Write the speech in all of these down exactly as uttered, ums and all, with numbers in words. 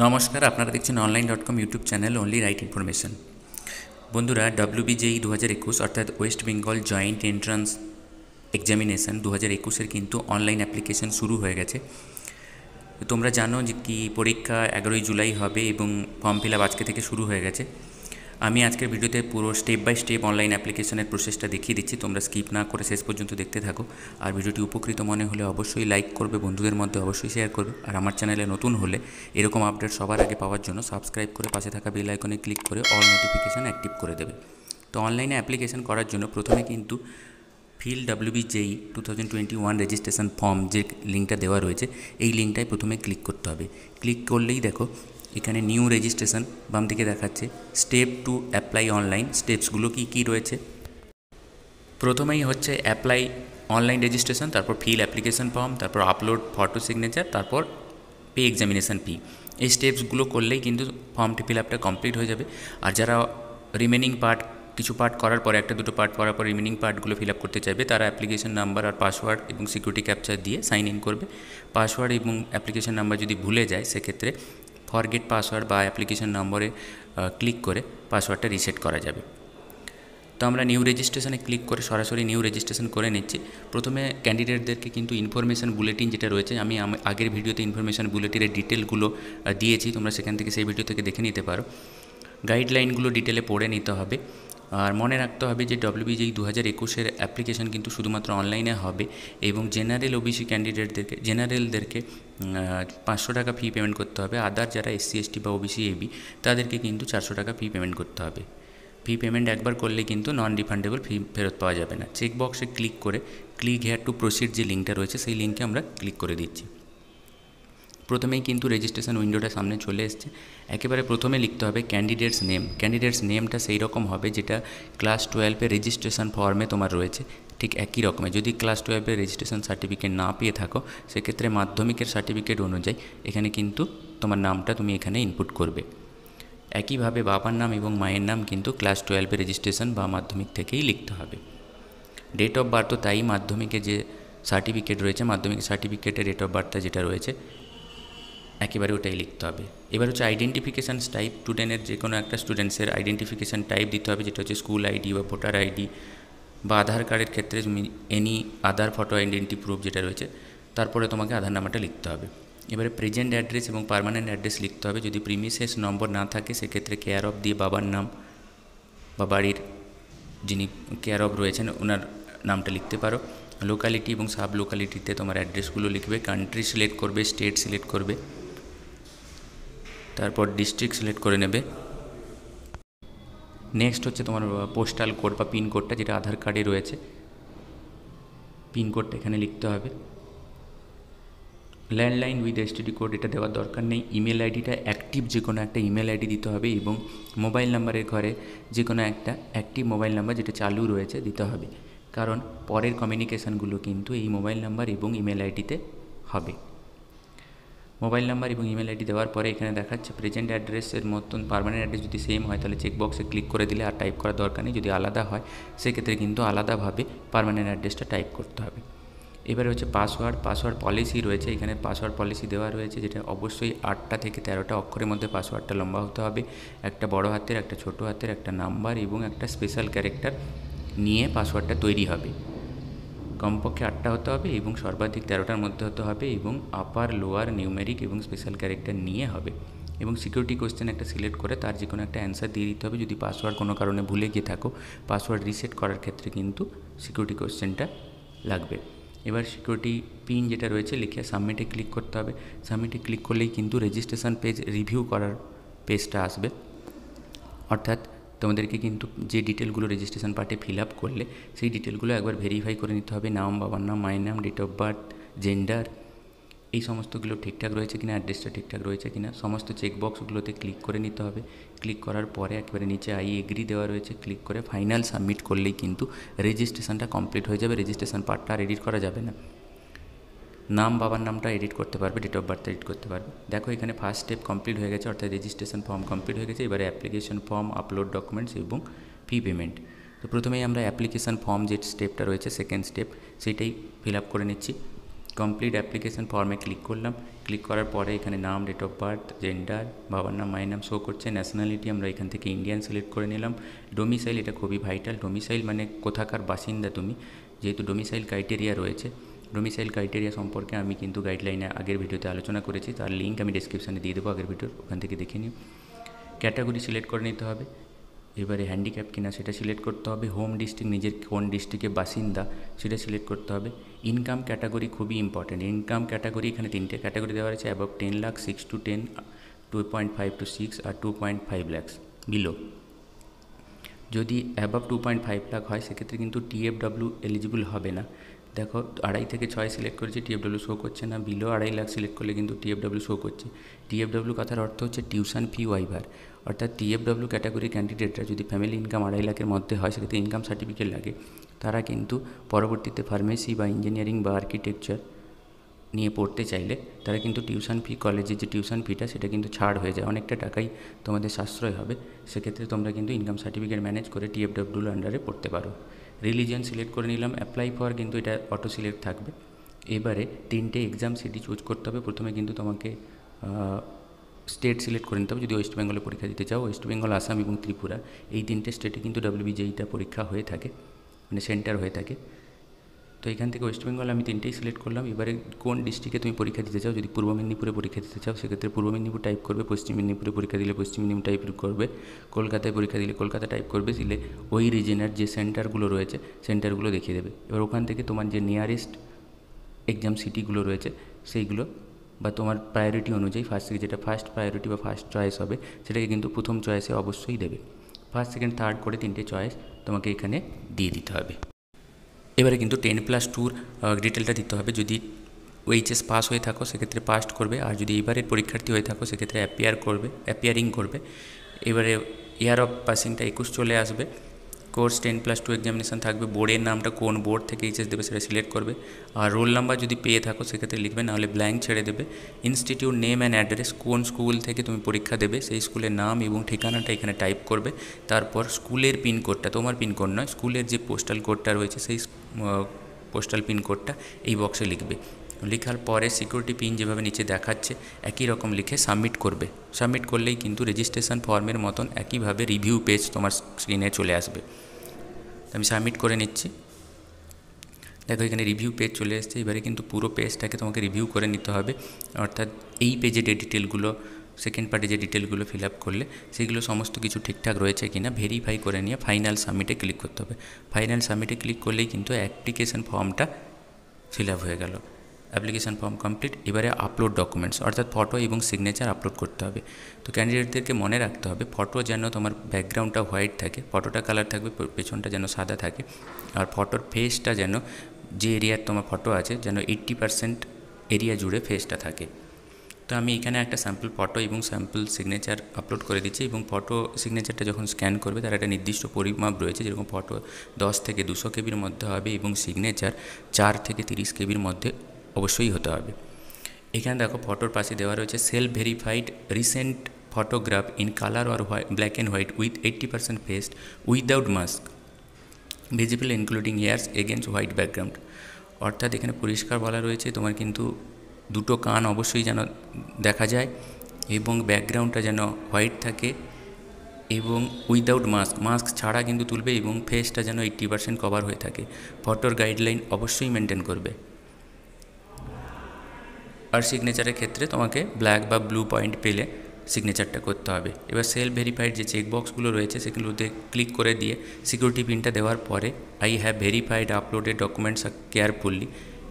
नमस्कार आपनारा देखছেন online dot com YouTube channel only right information. बंधुरा डब्ल्यू बी जेई दो हज़ार एकुश अर्थात waste Bengal joint entrance examination दो हज़ार एकुशर क्योंकि अनलाइन एप्लीकेशन शुरू हो गए। तुम्हारा जानो कि परीक्षा एगारोई जुलाई है और फर्म फिल आप आज के शुरू हो गए। आमी आजकेर भिडियोते पुरो स्टेप बाई स्टेप अनलाइन एप्लीकेशनेर प्रोसेसटा देखिए दिच्छी, तोमरा स्किप ना करे शेष पर्यन्त देखते थाको। और भिडियोटी उपकृत मने होले अवश्यई लाइक करबे, बंधुदेर मध्ये अवश्यई शेयर करबे। और आमार चैनेले नतुन होले एरकम आपडेट सबार आगे पावार जोन्नो सबस्क्राइब करे पाशे थाका बेल आइकने क्लिक करे अल नोटिफिकेशन एक्टिव करे देबे। तो अनलाइने एप्लीकेशन करार जोन्नो प्रथमे किन्तु fill WB JEE two thousand twenty one registration form जे लिंकटा देवा रयेछे एई लिंकटाई प्रथमे क्लिक करते होबे। क्लिक करलेई देखो এখানে নিউ রেজিস্ট্রেশন বাম দিকে দেখাচ্ছে। স্টেপ টু অ্যাপ্লাই অনলাইন স্টেপসগুলো কি কি রয়েছে। প্রথমেই হচ্ছে অ্যাপ্লাই অনলাইন রেজিস্ট্রেশন, তারপর ফিল অ্যাপ্লিকেশন ফর্ম, তারপর আপলোড ফটো সিগনেচার, তারপর পে এক্সামিনেশন ফি। এই স্টেপসগুলো করলেই কিন্তু ফর্মটি ফিল আপটা কমপ্লিট হয়ে যাবে। আর যারা রিমেনিং পার্ট কিছু পার্ট করার পরে একটা দুটো পার্ট করার পর রিমেনিং পার্টগুলো ফিল আপ করতে চাইবে তারা অ্যাপ্লিকেশন নাম্বার আর পাসওয়ার্ড এবং সিকিউরিটি ক্যাপচা দিয়ে সাইন ইন করবে। পাসওয়ার্ড এবং অ্যাপ্লিকেশন নাম্বার যদি ভুলে যায় সেক্ষেত্রে फरगेट पासवर्ड बा एप्लीकेशन नम्बरे क्लिक करे पासवर्डटा रिसेट करा जाबे। तो आमरा न्यू रेजिस्ट्रेशने क्लिक करे सरासरि न्यू रेजिस्ट्रेशन करे निच्छी। प्रथमे कैंडिडेटदेरके किन्तु इनफरमेशन बुलेटिन जेटा रयेछे आमी आगेर भिडियोते इनफरमेशन बुलेटिनेर डिटेलगुलो दिएछि, तोमरा सेखान थेके सेई भिडियो थेके देखे निते पारो। गाइडलाइनगुलो डिटेले पढ़े निते होबे। और मने राखते होबे जे डब्ल्यूबीजेई दो हज़ार एकुशेर एप्लीकेशन किन्तु शुधुमात्र अनलाइने होबे एबं जेनारेल ओबिसी कैंडिडेटदेरके जेनारेलदेरके पाँचशो टाका फी पेमेंट करते होबे। आदार जारा एससी एसटी बा ओबिसी एबी तादेरके किन्तु चारशो टाका फी पेमेंट करते होबे। फी पेमेंट एक बार करले किन्तु नन रिफांडेबल फी फेरत पावा जाबे ना। चेक बक्से क्लिक करे क्लिक हेयर टू प्रोसीड जे लिंकटा रयेछे सेई लिंके आमरा क्लिक करे दिच्छि। प्रथमेই কিন্তু রেজিস্ট্রেশন উইন্ডোটা সামনে চলে এসেছে। একেবারে প্রথমে লিখতে হবে ক্যান্ডিডেটস নেম। ক্যান্ডিডেটস নেমটা সেই রকম হবে যেটা ক্লাস টুয়েলভের রেজিস্ট্রেশন ফর্মে তোমার রয়েছে, ঠিক একই রকমের। যদি ক্লাস টুয়েলভের রেজিস্ট্রেশন সার্টিফিকেট না পেয়ে থাকো সেক্ষেত্রে মাধ্যমিকের সার্টিফিকেট অনুযায়ী এখানে কিন্তু তোমার নামটা তুমি এখানে ইনপুট করবে। একইভাবে বাবার নাম এবং মায়ের নাম কিন্তু ক্লাস টুয়েলভের রেজিস্ট্রেশন বা মাধ্যমিক থেকেই লিখতে হবে। ডেট অফ বার্থ তো তাই মাধ্যমিকে যে সার্টিফিকেট রয়েছে মাধ্যমিক সার্টিফিকেটের ডেট অফ বার্থটা যেটা রয়েছে एकेबारे ओटाई लिखते हैं। एबार होच्छे आइडेंटिफिकेशन टाइप स्टूडेंटर जेकोनो एकटा स्टूडेंट्सर आइडेंटिफिकेशन टाइप दीते होबे जेटा होच्छे स्कूल आईडी बा भोटार आईडी बा आधार कार्डेर क्षेत्रे एनी आधार फटो आइडेंटिटी प्रूफ जेटा रयेछे तारपरे तोमाके आधार नाम्बारटा लिखते होबे। एबारे प्रेजेंट एड्रेस एबं पार्मानेंट एड्रेस लिखते होबे। जोदि प्रिमिसेस नम्बर ना थाके सेई क्षेत्रे केयार अफ दिये बाबार नाम बा बाड़िर जिनि केयार अफ रयेछेन ओनार नामटा लिखते पारो। लोकालिटी एबं साब लोकालिटीते तोमार एड्रेसगुलो लिखबे। कान्ट्री सिलेक्ट करबे, स्टेट सिलेक्ट करबे, তারপর ডিস্ট্রিক্ট সিলেক্ট করে নেবে। নেক্সট হচ্ছে তোমার পোস্টাল কোড বা পিন কোডটা যেটা আধার কার্ডে রয়েছে পিন কোডটা এখানে লিখতে হবে। ল্যান্ডলাইন উইথ এসটিডি কোড এটা দেওয়ার দরকার নেই। ইমেল আইডিটা অ্যাক্টিভ যে কোনো একটা ইমেল আইডি দিতে হবে এবং মোবাইল নাম্বারের ঘরে যে কোনো একটা অ্যাক্টিভ মোবাইল নাম্বার যেটা চালু রয়েছে দিতে হবে, কারণ পরের কমিউনিকেশানগুলো কিন্তু এই মোবাইল নাম্বার এবং ইমেল আইডিতে হবে। मोबाइल नम्बर और इमेल आईडी देवार पर एखाने देखाच्छे प्रेजेंट एड्रेसर मतन पार्मानेंट एड्रेस जो सेम है ताहले चेक बक्से क्लिक कर दिले और टाइप करार दरकार नेई। जो आलादा है से क्षेत्र में किन्तु आलादा भावे पार्मानेंट एड्रेसटा टाइप करते होबे। एबारे होच्छे पासवर्ड। पासवर्ड पलिसी रयेछे एखाने पासवर्ड पलिसी देवा रयेछे जेटा अवश्यई आठटा थेके तेरोटा अक्षरेर मध्ये पासवर्डटा लम्बा होते होबे। एकटा बड़ो हातेर एकटा छोटो हातेर एकटा नम्बर एबं एकटा स्पेशल क्यारेक्टर निये पासवर्डटा तैरी होबे। कमपक्षे आठटा होते होबे एबं सर्वाधिक तेरोटार मध्य होते होबे एबं आपार लोअर न्यूमेरिक एबं स्पेशल क्यारेक्टर निये होबे। एबं सिक्यूरिटी क्वेश्चन एकटा सिलेक्ट करे तार जे कोनो एकटा आंसर दिये दिते होबे। जोदि पासवर्ड कोनो कारणे भूले गिये थाको पासवर्ड रिसेट करार क्षेत्रे किन्तु सिक्यूरिटी क्वेश्चनटा लागबे। एबार सिक्यूरिटी पिन जेटा रयेछे लिखे सबमिटे क्लिक करते होबे। सबमिटे क्लिक करलेई किन्तु रेजिस्ट्रेशन पेज रिव्यू करार पेजटा आसबे, अर्थात তোমাদেরকে কিন্তু যে ডিটেলগুলো রেজিস্ট্রেশন পার্টে ফিল আপ করলে সেই ডিটেলগুলো একবার ভেরিফাই করে নিতে হবে। নাম, বাবার নাম, মায়ের নাম, ডেট অফ বার্থ, জেন্ডার এই সমস্তগুলো ঠিকঠাক রয়েছে কিনা, অ্যাড্রেসটা ঠিকঠাক রয়েছে কিনা সমস্ত চেকবক্সগুলোতে ক্লিক করে নিতে হবে। ক্লিক করার পরে একবারে নিচে আই এগ্রি দেওয়া রয়েছে ক্লিক করে ফাইনাল সাবমিট করলেই কিন্তু রেজিস্ট্রেশনটা কমপ্লিট হয়ে যাবে। রেজিস্ট্রেশন পার্টটা আর এডিট করা যাবে না। নাম, বাবার নামটা এডিট করতে পারবে, ডেট অফ বার্থ এডিট করতে পারবে। দেখো এখানে ফার্স্ট স্টেপ কমপ্লিট হয়ে গেছে, অর্থাৎ রেজিস্ট্রেশন ফর্ম কমপ্লিট হয়ে গেছে। এবারে অ্যাপ্লিকেশন ফর্ম, আপলোড ডকুমেন্টস এবং ফি পেমেন্ট। তো প্রথমেই আমরা অ্যাপ্লিকেশন ফর্ম যে স্টেপটা রয়েছে সেকেন্ড স্টেপ সেটাই ফিল আপ করে নিচ্ছি। কমপ্লিট অ্যাপ্লিকেশন ফর্মে ক্লিক করলাম। ক্লিক করার পরে এখানে নাম, ডেট অফ বার্থ, জেন্ডার, বাবার নাম, মায়ের নাম শো করছে। ন্যাশনালিটি আমরা এখান থেকে ইন্ডিয়ান সিলেক্ট করে নিলাম। ডোমিসাইল এটা খুবই ভাইটাল, ডোমিসাইল মানে কোথাকার বাসিন্দা তুমি, যেহেতু ডোমিসাইল ক্রাইটেরিয়া রয়েছে। ডোমিসাইল ক্রাইটেরিয়া সম্পর্কে আমি কিন্তু গাইডলাইনে আগের ভিডিওতে আলোচনা করেছি, তার লিঙ্ক আমি ডেসক্রিপশানে দিয়ে দেবো আগের ভিডিওর, ওখান থেকে দেখে নিই। ক্যাটাগরি সিলেক্ট করে নিতে হবে। এবারে হ্যান্ডিক্যাপ কিনা সেটা সিলেক্ট করতে হবে। হোম ডিস্ট্রিক্ট, নিজের কোন ডিস্ট্রিক্টের বাসিন্দা সেটা সিলেক্ট করতে হবে। ইনকাম ক্যাটাগরি খুবই ইম্পর্ট্যান্ট। ইনকাম ক্যাটাগরি এখানে তিনটে ক্যাটাগরি দেওয়া আছে, above ten lakh, six to ten, two point five to six আর two point five lakhs below. যদি above two point five lakh হয় সেক্ষেত্রে কিন্তু টিএফডব্লিউ এলিজিবল হবে না। দেখো আড়াই থেকে ছয় সিলেক্ট করেছি, টিএফডব্লিউ শো করছে না। বিলো আড়াই লাখ সিলেক্ট করলে কিন্তু টিএফডব্লিউ শো করছে। টিএফডব্লিউ কথার অর্থ হচ্ছে টিউশন ফি ওয়াইভার, অর্থাৎ টিএফডব্লিউ ক্যাটাগরি ক্যান্ডিডেটরা যদি ফ্যামিলি ইনকাম আড়াই লাখের মধ্যে হয় সেক্ষেত্রে ইনকাম সার্টিফিকেট লাগে। তারা কিন্তু পরবর্তীতে ফার্মেসি বা ইঞ্জিনিয়ারিং বা আর্কিটেকচার নিয়ে পড়তে চাইলে তারা কিন্তু টিউশন ফি, কলেজের যে টিউশন ফিটা সেটা কিন্তু ছাড় হয়ে যায়, অনেকটা টাকাই তোমাদের সাশ্রয় হবে। সেক্ষেত্রে তোমরা কিন্তু ইনকাম সার্টিফিকেট ম্যানেজ করে টিএফডব্লিউর আন্ডারে পড়তে পারো। রিলিজিয়ান সিলেক্ট করে নিলাম। অ্যাপ্লাই ফর কিন্তু এটা অটো সিলেক্ট থাকবে। এবারে তিনটে এক্সাম সিটি চুজ করতে হবে। প্রথমে কিন্তু তোমাকে স্টেট সিলেক্ট করে নিতে হবে। যদি ওয়েস্ট বেঙ্গলে পরীক্ষা দিতে চাও, ওয়েস্ট বেঙ্গল, আসাম এবং ত্রিপুরা এই তিনটে স্টেটে কিন্তু ডাব্লিউবিজেইটা পরীক্ষা হয়ে থাকে, মানে সেন্টার হয়ে থাকে। তো এখান থেকে ওয়েস্ট বেঙ্গল আমি তিনটেই সিলেক্ট করলাম। এবারে কোন ডিস্ট্রিক্টে তুমি পরীক্ষা দিতে চাও, যদি পূর্ব মেদিনীপুরে পরীক্ষা দিতে চাও সেক্ষেত্রে পূর্ব মেদিনীপুর টাইপ করবে, পশ্চিম মেদিনীপুরে পরীক্ষা দিলে পশ্চিম মেদিনীপুর টাইপ করবে, কলকাতায় পরীক্ষা দিলে কলকাতা টাইপ করবে, দিলে ওই রিজনের যে সেন্টারগুলো রয়েছে সেন্টারগুলো দেখিয়ে দেবে। এবার ওখান থেকে তোমার যে নিয়ারেস্ট এক্সাম সিটিগুলো রয়েছে সেইগুলো বা তোমার প্রায়োরিটি অনুযায়ী ফার্স্ট থেকে যেটা ফার্স্ট প্রায়োরিটি বা ফার্স্ট চয়েস হবে সেটাকে কিন্তু প্রথম চয়েসে অবশ্যই দেবে। ফার্স্ট, সেকেন্ড, থার্ড করে তিনটে চয়েস তোমাকে এখানে দিয়ে দিতে হবে। এবারে কিন্তু টেন প্লাস টুর ডিটেলটা দিতে হবে। যদি ওইচএস পাস হয়ে থাকো সেক্ষেত্রে পাস করবে, আর যদি এবারের পরীক্ষার্থী হয়ে থাকো সেক্ষেত্রে অ্যাপিয়ার করবে, অ্যাপিয়ারিং করবে। এবারে ইয়ার অফ পাসিংটা একুশ চলে আসবে। Course ten plus two examination থাকবে। বোর্ডের নামটা কোন বোর্ড থেকে এইচএস দেবে সেটা সিলেক্ট করবে। আর রোল নাম্বার যদি পেয়ে থাকো সেক্ষেত্রে লিখবে, নাহলে ব্ল্যাঙ্ক ছেড়ে দেবে। ইনস্টিটিউট নেম অ্যান্ড অ্যাড্রেস, কোন স্কুল থেকে তুমি পরীক্ষা দেবে সেই স্কুলের নাম এবং ঠিকানাটা এখানে টাইপ করবে। তারপর স্কুলের পিনকোডটা, তোমার পিনকোড নয়, স্কুলের যে পোস্টাল কোডটা রয়েছে সেই পোস্টাল পিনকোডটা এই বক্সে লিখবে। লেখার পরে সিকিউরিটি পিন যেভাবে নিচে দেখাচ্ছে একই রকম লিখে সাবমিট করবে। সাবমিট করলেই কিন্তু রেজিস্ট্রেশন ফর্মের মতন একইভাবে রিভিউ পেজ তোমার স্ক্রিনে চলে আসবে। আমি সাবমিট করে নিচ্ছি। দেখো এখানে রিভিউ পেজ চলে এসেছে। এবারে কিন্তু পুরো পেজটাকে তোমাকে রিভিউ করে নিতে হবে, অর্থাৎ এই পেজে যে ডিটেলগুলো, সেকেন্ড পার্টে যে ডিটেলগুলো ফিল আপ করলে সেগুলো সমস্ত কিছু ঠিকঠাক রয়েছে কিনা ভেরিফাই করে নিয়ে ফাইনাল সাবমিটে ক্লিক করতে হবে। ফাইনাল সাবমিটে ক্লিক করলেই কিন্তু অ্যাপ্লিকেশন ফর্মটা ফিল আপ হয়ে গেল। Application form complete. এবারে আপলোড ডকুমেন্টস, অর্থাৎ ফটো এবং সিগনেচার আপলোড করতে হবে। তো ক্যান্ডিডেটদেরকে মনে রাখতে হবে ফটো যেন তোমার ব্যাকগ্রাউন্ডটা হোয়াইট থাকে, ফটোটা কালার থাকবে, পেছনটা যেন সাদা থাকে, আর ফটোর ফেসটা যেন যে এরিয়ার তোমার ফটো আছে যেন এইট্টি পারসেন্ট এরিয়া জুড়ে ফেসটা থাকে। তো আমি এখানে একটা স্যাম্পল ফটো এবং স্যাম্পল সিগনেচার আপলোড করে দিচ্ছি। এবং ফটো সিগনেচারটা যখন স্ক্যান করবে তার একটা নির্দিষ্ট পরিমাপ রয়েছে, যেরকম ফটো দশ থেকে দুশো কেবির মধ্যে হবে এবং সিগনেচার চার থেকে তিরিশ কেবির মধ্যে অবশ্যই হতে হবে। এখানে দেখো ফটোর পাশে দেওয়া রয়েছে self verified recent photograph in colour or white, black and white with eighty percent face without mask visible including hairs against white background. অর্থাৎ এখানে পরিষ্কার বলা রয়েছে তোমার কিন্তু দুটো কান অবশ্যই যেন দেখা যায় এবং ব্যাকগ্রাউন্ডটা যেন হোয়াইট থাকে এবং উইদাউট মাস্ক, মাস্ক ছাড়া কিন্তু তুলবে এবং ফেসটা যেন এইট্টি পার্সেন্ট কভার হয়ে থাকে। ফটোর গাইডলাইন অবশ্যই মেনটেন করবে। আর সিগনেচারের ক্ষেত্রে তোমাকে ব্ল্যাক বা ব্লু পয়েন্ট পেলে সিগনেচারটা করতে হবে। এবার সেলফ ভেরিফাইড যে চেকবক্সগুলো রয়েছে সেগুলোতে ক্লিক করে দিয়ে সিকিউরিটি পিনটা দেওয়ার পরে I have verified uploaded documents carefully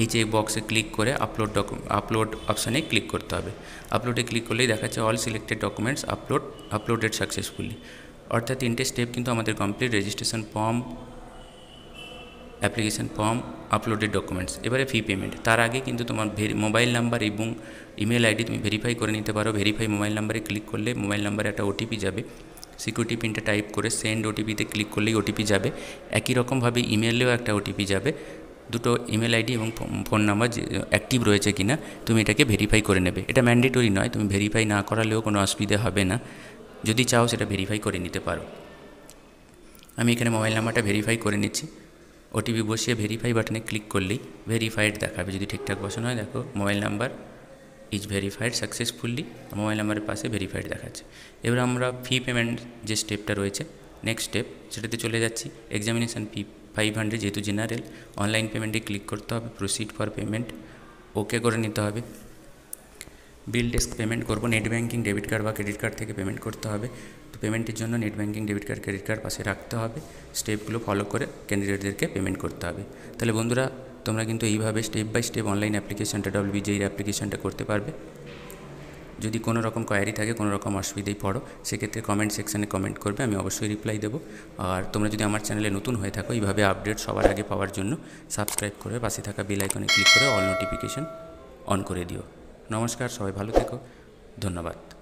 এই চেকবক্সে ক্লিক করে আপলোড ডকু আপলোড অপশানে ক্লিক করতে হবে। আপলোডে ক্লিক করলেই দেখাচ্ছে all selected documents upload uploaded successfully. অর্থাৎ তিনটে স্টেপ কিন্তু আমাদের complete, registration form, application form, uploaded documents. এবারে ফি পেমেন্ট, তার আগে কিন্তু তোমার মোবাইল নাম্বার এবং ইমেল আইডি তুমি ভেরিফাই করে নিতে পারো। ভেরিফাই মোবাইল নাম্বারে ক্লিক করলে মোবাইল নাম্বারে একটা ওটিপি যাবে। সিকিউরিটি পিনটা টাইপ করে সেন্ড ওটিপিতে ক্লিক করলেই ওটিপি যাবে। একই রকমভাবে ইমেলেও একটা ওটিপি যাবে। দুটো ইমেল আইডি এবং ফোন নাম্বার অ্যাক্টিভ রয়েছে কিনা তুমি এটাকে ভেরিফাই করে নেবে। এটা ম্যান্ডেটরি নয়, তুমি ভেরিফাই না করালেও কোনো অসুবিধা হবে না। যদি চাও সেটা ভেরিফাই করে নিতে পারো। আমি এখানে মোবাইল নাম্বারটা ভেরিফাই করে নিচ্ছি। ओटीपी बसिए भेरिफाई बाटने क्लिक कर ले भेरिफाइड देखा जो ठीकठाक बसाना है। देखो mobile number is verified successfully mobile number पाशे भेरिफाइड देखा। एबार आमरा फी पेमेंट जो स्टेपटा रही है नेक्स्ट स्टेप सेटाते चले जाच्छी। एग्जामिनेशन फी फाइव हंड्रेड जेहेतु जेनारेल अनलाइन पेमेंटे क्लिक करते हैं। प्रोसीड फर पेमेंट ओके करे निते होबे। बिल डेस्क पेमेंट करब नेट बैंकिंग डेबिट कार्ड बा क्रेडिट कार्ड थेके पेमेंट करते हैं। तो पेमेंटर जो net banking debit card credit card पाशे रखते हैं। स्टेपगुलो फलो करे कैंडिडेट के पेमेंट करते हैं। ताहले बंधुरा तोमरा किन्तु एइभावे स्टेप बाई स्टेप अनलाइन एप्लीकेशनटा डब्ल्यूबीजेईर एप्लीकेशनटा करते पारबे। यदि कोनो रकम क्वायरि थाके कोनो रकम असुविधाय पड़ो से क्षेत्र में कमेंट सेक्शने कमेंट करबे, आमि अवश्यई रिप्लाई देव। और तोमरा यदि आमार चैनेले नतून हये थाको एइभावे आपडेट सबार आगे पावार जोन्नो सबस्क्राइब करे पाशे थाका बेल आइकने क्लिक करे अल नोटिफिकेशन अन करे दिओ। नमस्कार, सबाई भालो थेको, धन्यवाद।